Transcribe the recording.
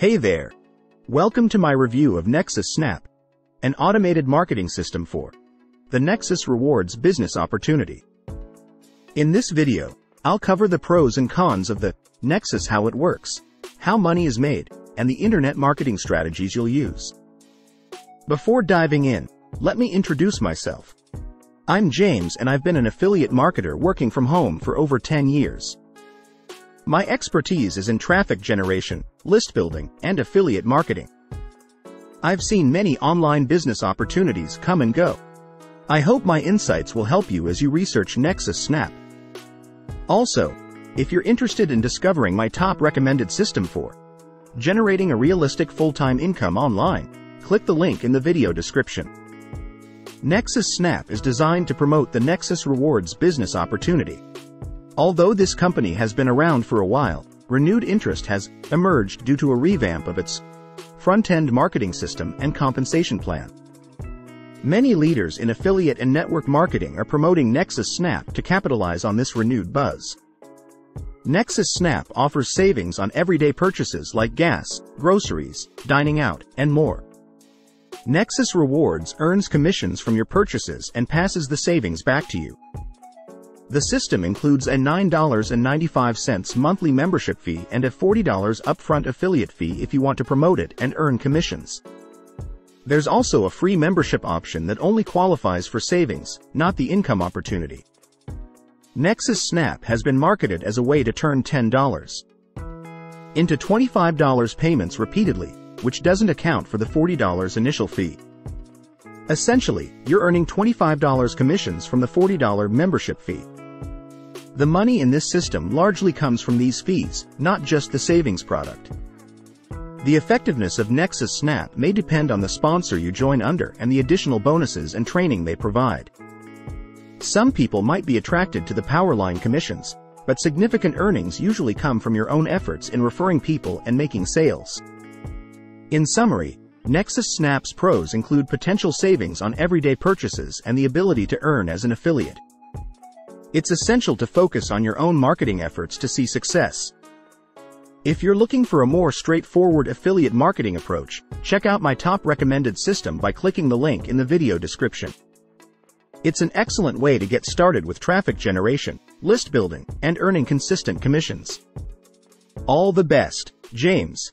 Hey there! Welcome to my review of Nexus Snap, an automated marketing system for the Nexus Rewards business opportunity. In this video, I'll cover the pros and cons of the Nexus, how it works, how money is made, and the internet marketing strategies you'll use. Before diving in, let me introduce myself. I'm James and I've been an affiliate marketer working from home for over 10 years. My expertise is in traffic generation, list building, and affiliate marketing. I've seen many online business opportunities come and go. I hope my insights will help you as you research Nexus Snap. Also, if you're interested in discovering my top recommended system for generating a realistic full-time income online, click the link in the video description. Nexus Snap is designed to promote the Nexus Rewards business opportunity. Although this company has been around for a while, renewed interest has emerged due to a revamp of its front-end marketing system and compensation plan. Many leaders in affiliate and network marketing are promoting Nexus Snap to capitalize on this renewed buzz. Nexus Snap offers savings on everyday purchases like gas, groceries, dining out, and more. Nexus Rewards earns commissions from your purchases and passes the savings back to you. The system includes a $9.95 monthly membership fee and a $40 upfront affiliate fee if you want to promote it and earn commissions. There's also a free membership option that only qualifies for savings, not the income opportunity. Nexus Snap has been marketed as a way to turn $10 into $25 payments repeatedly, which doesn't account for the $40 initial fee. Essentially, you're earning $25 commissions from the $40 membership fee. The money in this system largely comes from these fees, not just the savings product. The effectiveness of Nexus Snap may depend on the sponsor you join under and the additional bonuses and training they provide. Some people might be attracted to the Powerline commissions, but significant earnings usually come from your own efforts in referring people and making sales. In summary, Nexus Snap's pros include potential savings on everyday purchases and the ability to earn as an affiliate. It's essential to focus on your own marketing efforts to see success. If you're looking for a more straightforward affiliate marketing approach, check out my top recommended system by clicking the link in the video description. It's an excellent way to get started with traffic generation, list building, and earning consistent commissions. All the best, James.